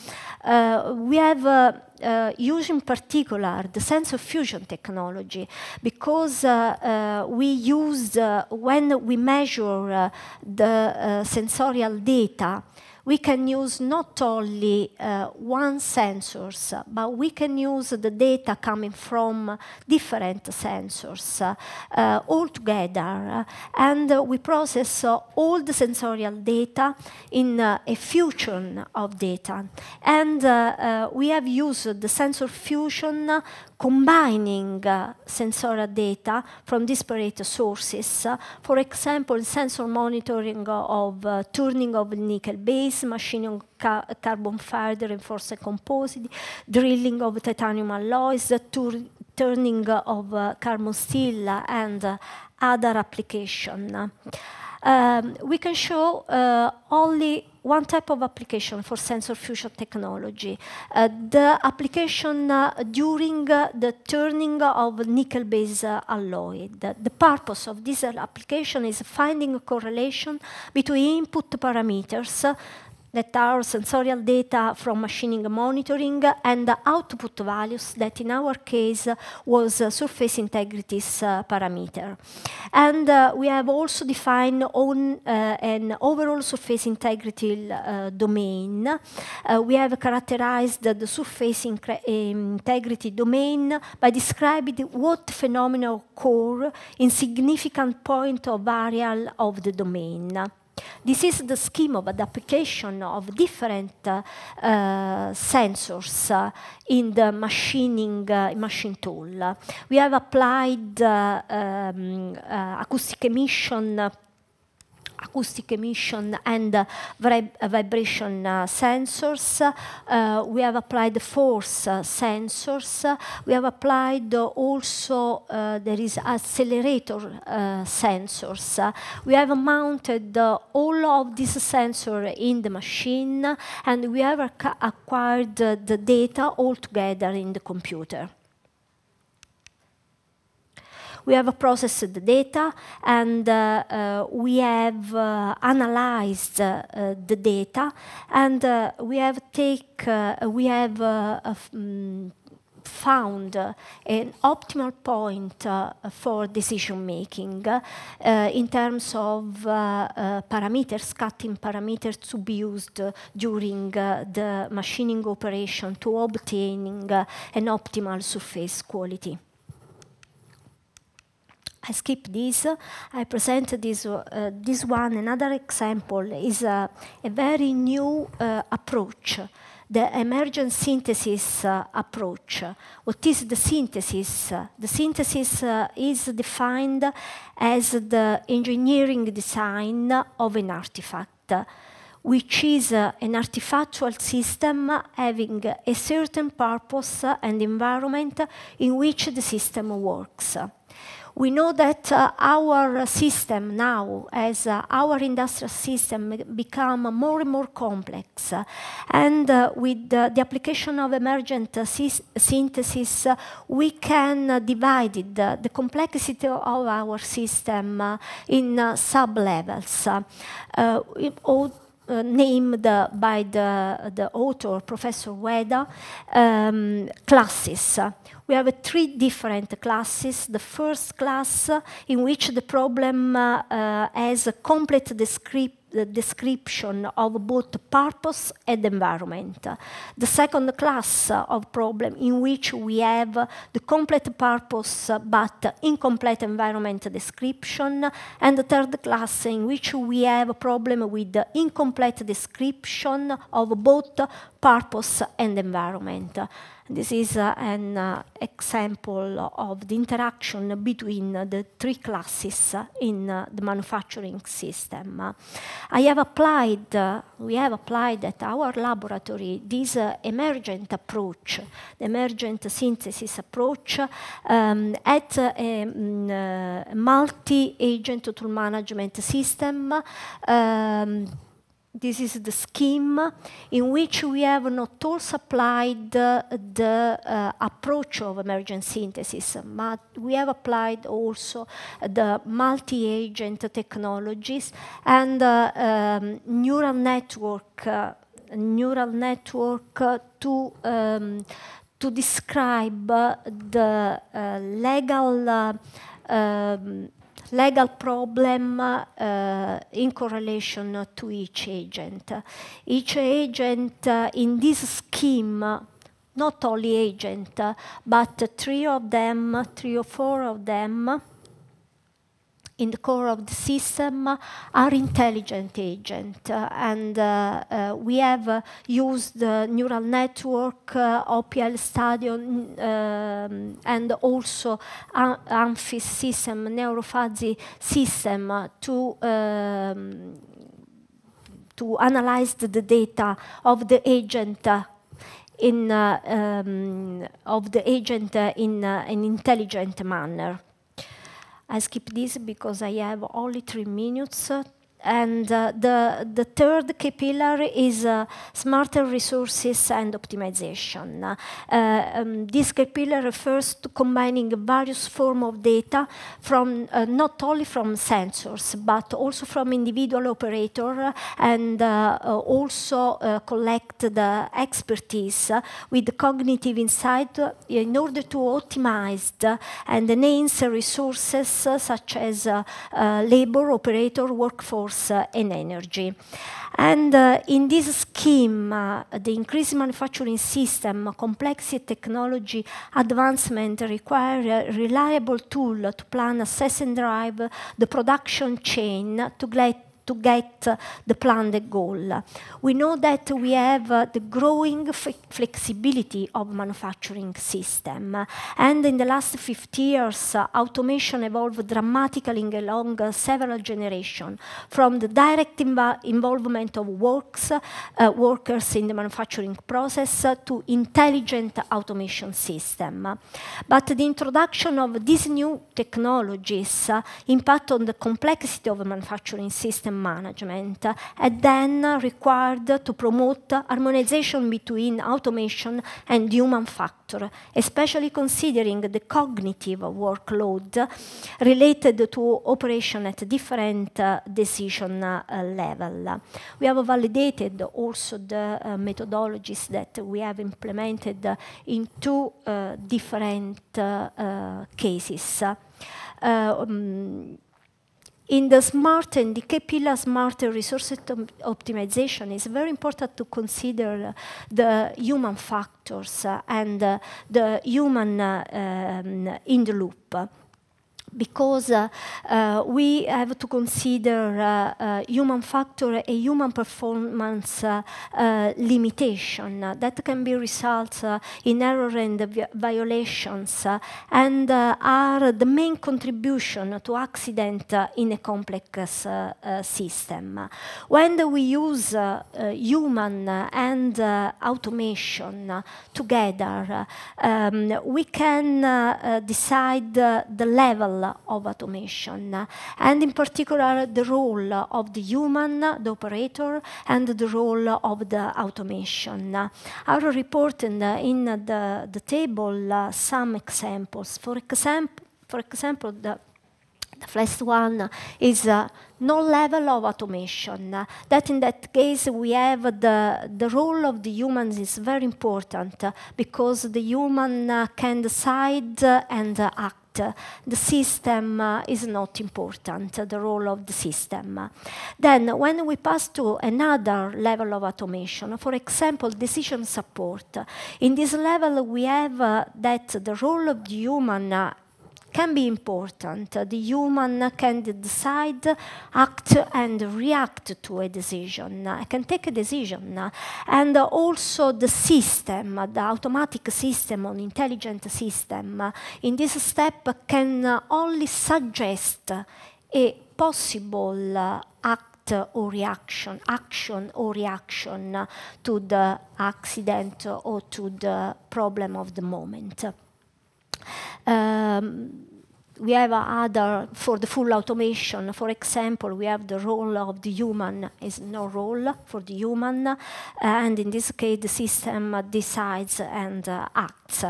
Uh, we have uh, Uh, use in particular the sensor fusion technology because uh, uh, we use, uh, when we measure uh, the uh, sensorial data, we can use not only uh, one sensors, but we can use the data coming from different sensors uh, uh, all together. And uh, we process uh, all the sensorial data in uh, a fusion of data. And uh, uh, we have used the sensor fusion uh, combining uh, sensorial data from disparate sources. Uh, for example, sensor monitoring of uh, turning of nickel base, machining of ca carbon fiber reinforced composite, drilling of titanium alloys, tur turning of uh, carbon steel, and uh, other application. Um, we can show uh, only one type of application for sensor fusion technology. Uh, the application uh, during uh, the turning of nickel-based uh, alloy. The, the purpose of this application is finding a correlation between input parameters, uh, that are sensorial data from machining monitoring and output values that in our case was uh, surface integrity's uh, parameter. And uh, we have also defined on, uh, an overall surface integrity uh, domain. Uh, we have characterized the surface integrity domain by describing what phenomena occur in significant point of variable of the domain. This is the scheme of the application of different uh, uh, sensors uh, in the machining uh, machine tool. We have applied uh, um, uh, acoustic emission uh, acoustic emission and uh, vib vibration uh, sensors. Uh, we have applied force uh, sensors. Uh, we have applied uh, also, uh, there is accelerator uh, sensors. Uh, we have mounted uh, all of these sensors in the machine, and we have acquired uh, the data all together in the computer. We have processed the data, and uh, uh, we have uh, analyzed uh, uh, the data, and uh, we have take uh, we have uh, uh, um, found uh, an optimal point uh, for decision making uh, in terms of uh, uh, parameters, cutting parameters to be used uh, during uh, the machining operation to obtaining uh, an optimal surface quality. I skip this. I present this, uh, this one. Another example is uh, a very new uh, approach, the emergent synthesis uh, approach. What is the synthesis? The synthesis uh, is defined as the engineering design of an artifact, which is uh, an artifactual system having a certain purpose and environment in which the system works. We know that uh, our system now, as uh, our industrial system become more and more complex, uh, and uh, with uh, the application of emergent uh, synthesis, uh, we can uh, divide uh, the complexity of our system uh, in uh, sub-levels, uh, uh, uh, named uh, by the, the author, Professor Weda, um, classes. We have uh, three different classes. The first class uh, in which the problem uh, uh, has a complete descrip uh, description of both purpose and environment. The second class uh, of problem in which we have uh, the complete purpose uh, but incomplete environment description. And the third class in which we have a problem with the incomplete description of both purpose and environment. This is uh, an uh, example of the interaction between uh, the three classes uh, in uh, the manufacturing system. Uh, I have applied, uh, we have applied at our laboratory this uh, emergent approach, the emergent synthesis approach, um, at uh, a um, uh, multi-agent tool management system. Um, This is the scheme in which we have not also applied uh, the uh, approach of emergent synthesis, but we have applied also the multi-agent technologies and uh, um, neural network, uh, neural network uh, to um, to describe uh, the uh, legal. Uh, um, legal problem uh, in correlation to each agent. Each agent uh, in this scheme, not only agent, uh, but three of them, three or four of them, in the core of the system are intelligent agents. Uh, and uh, uh, we have uh, used the neural network, uh, O P L studio, um, and also ANFIS system, neurofuzzy system uh, to um, to analyze the data of the agent uh, in uh, um, of the agent uh, in uh, an intelligent manner. I skip this because I have only three minutes And uh, the, the third key pillar is uh, smarter resources and optimization. Uh, um, this key pillar refers to combining various forms of data from uh, not only from sensors, but also from individual operators, and uh, also uh, collect the expertise with cognitive insight in order to optimize and enhance resources such as uh, uh, labor, operator, workforce, and energy. And uh, in this scheme, uh, the increased manufacturing system, complexity, technology advancement require a reliable tool to plan, assess, and drive the production chain to get to get uh, the planned goal. We know that we have uh, the growing flexibility of manufacturing system. Uh, and in the last fifty years, uh, automation evolved dramatically along uh, several generations, from the direct involvement of works, uh, workers in the manufacturing process uh, to intelligent automation system. But the introduction of these new technologies uh, impact on the complexity of the manufacturing system management, uh, and then uh, required uh, to promote uh, harmonization between automation and human factor, especially considering the cognitive workload uh, related to operation at different uh, decision uh, level. We have validated also the uh, methodologies that we have implemented uh, in two uh, different uh, uh, cases. Uh, um, In the smart and the key pillar, smart resource optimization, is very important to consider the human factors and the human in the loop, because uh, uh, we have to consider uh, uh, human factor a human performance uh, uh, limitation uh, that can be result uh, in error and vi violations uh, and uh, are the main contribution to accident uh, in a complex uh, uh, system. When we use uh, uh, human and uh, automation uh, together, um, we can uh, uh, decide uh, the level of automation, and in particular the role of the human, the operator, and the role of the automation. Our report in the, in the, the table uh, some examples. For example, for example, the, the first one is uh, no level of automation. That in that case we have the, the role of the humans is very important, because the human uh, can decide and uh, act. The system uh, is not important, uh, the role of the system. Then when we pass to another level of automation, for example, decision support, in this level we have uh, that the role of the human uh, can be important. The human can decide, act, and react to a decision. I can take a decision. And also the system, the automatic system or intelligent system, in this step can only suggest a possible act or reaction, action or reaction to the accident or to the problem of the moment. Um, we have other, for the full automation, for example, we have the role of the human is no role for the human, uh, and in this case the system decides and uh, acts.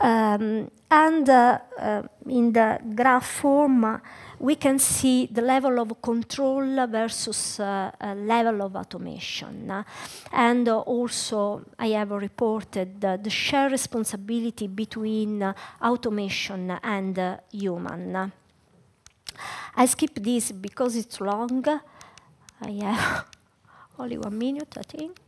Um, and uh, uh, in the graph form, uh, we can see the level of control versus uh, uh, level of automation. Uh, and uh, also, I have reported uh, the shared responsibility between uh, automation and uh, human. I skip this because it's long. I have only one minute, I think.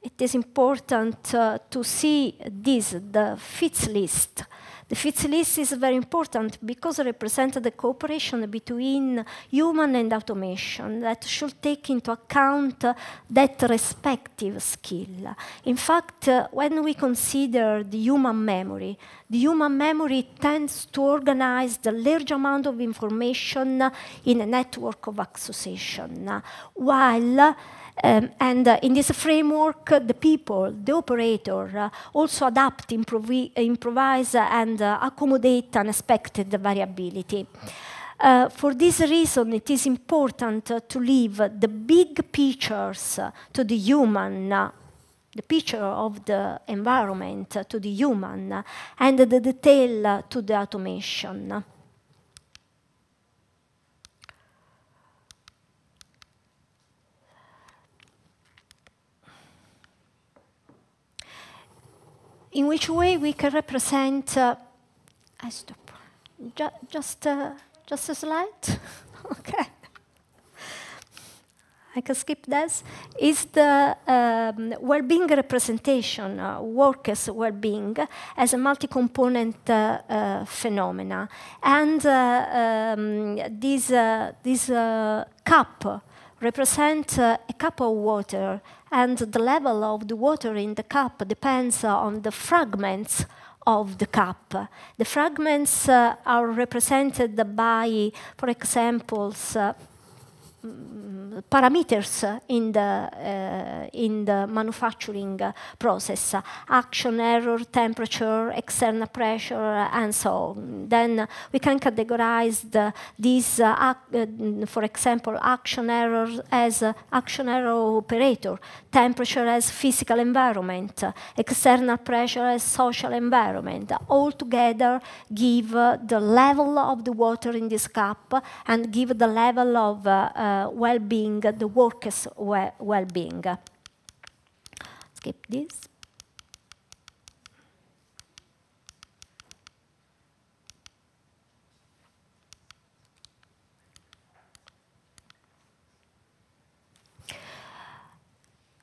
It is important uh, to see this, the Fitts' list. The Fitts' list is very important because it represents the cooperation between human and automation that should take into account uh, that respective skill. In fact, uh, when we consider the human memory, the human memory tends to organize the large amount of information uh, in a network of association, uh, while uh, Um, and uh, in this framework, uh, the people, the operator, uh, also adapt, improvi improvise, uh, and uh, accommodate unexpected variability. Uh, for this reason, it is important to leave the big pictures to the human, the picture of the environment to the human, and the detail to the automation. In which way we can represent... Uh, I stop. Ju just, uh, just a slide? Okay. I can skip this. Is the um, well-being representation, uh, workers' well-being, as a multi-component uh, uh, phenomena. And uh, um, this, uh, this uh, cup represents uh, a cup of water, and the level of the water in the cup depends uh, on the fragments of the cup. The fragments uh, are represented by, for example, uh, parameters in the, uh, in the manufacturing process, action, error, temperature, external pressure, and so on. Then we can categorize the, these, uh, uh, for example, action error as uh, action error operator, temperature as physical environment, uh, external pressure as social environment. All together give uh, the level of the water in this cup and give the level of uh, uh, well-being, the workers' well-being. Skip this.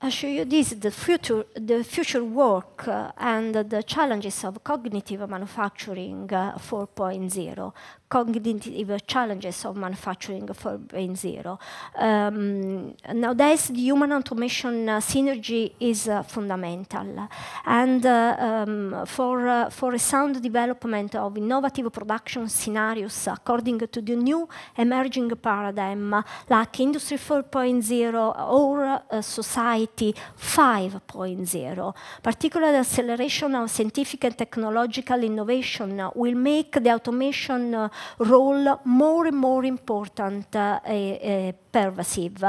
I'll show you this, the future, the future work uh, and the challenges of cognitive manufacturing uh, four point zero, cognitive challenges of manufacturing four point zero. Um, nowadays, the human-automation uh, synergy is uh, fundamental. And uh, um, for, uh, for a sound development of innovative production scenarios according to the new emerging paradigm, like Industry four point zero or uh, society five point zero. Particular acceleration of scientific and technological innovation will make the automation role more and more important uh, uh, pervasive.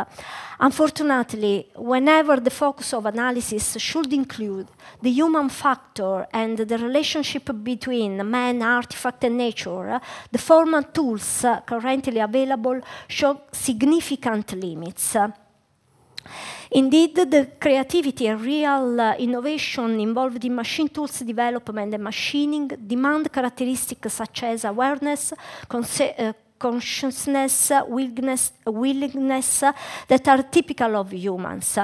Unfortunately, whenever the focus of analysis should include the human factor and the relationship between man, artifact, and nature, the formal tools currently available show significant limits. Indeed, the creativity and real uh, innovation involved in machine tools development and machining demand characteristics such as awareness, uh, consciousness, uh, willingness, uh, willingness uh, that are typical of humans.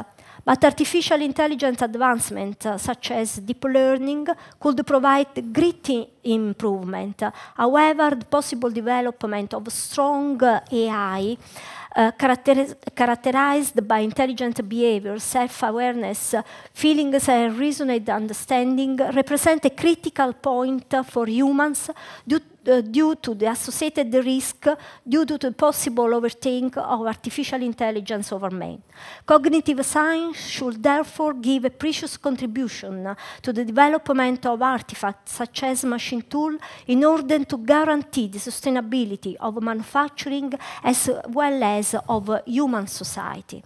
But artificial intelligence advancement, uh, such as deep learning, could provide great improvement. However, the possible development of strong uh, A I Uh, characteriz characterized by intelligent behavior, self-awareness, uh, feelings and reasoned understanding represent a critical point uh, for humans due, uh, due to the associated risk due to the possible overtake of artificial intelligence over man. Cognitive science should therefore give a precious contribution uh, to the development of artifacts such as machine tool in order to guarantee the sustainability of manufacturing as well as of uh, human society.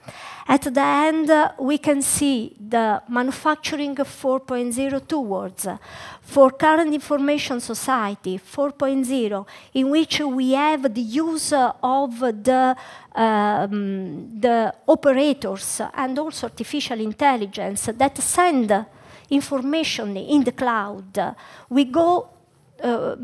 At the end, uh, we can see the manufacturing four point zero towards uh, for current information society four point zero, in which we have the use uh, of the um, the operators and also artificial intelligence that send information in the cloud. We go. Uh,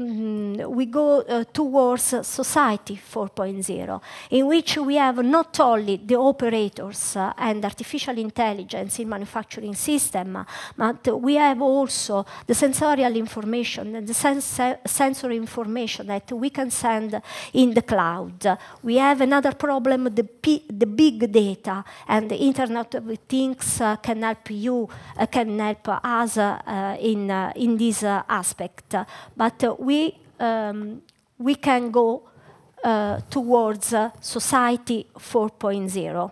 we go uh, towards uh, society four point zero, in which we have not only the operators uh, and artificial intelligence in manufacturing system, but we have also the sensorial information and the sens sensory information that we can send in the cloud. We have another problem, the, p the big data, and the Internet of Things uh, can help you, uh, can help us uh, in, uh, in this uh, aspect. But uh, we, um, we can go uh, towards uh, society four point zero.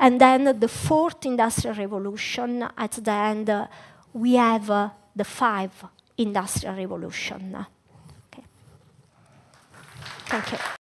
And then the fourth industrial revolution, at the end, uh, we have uh, the fifth industrial revolution. Okay. Thank you.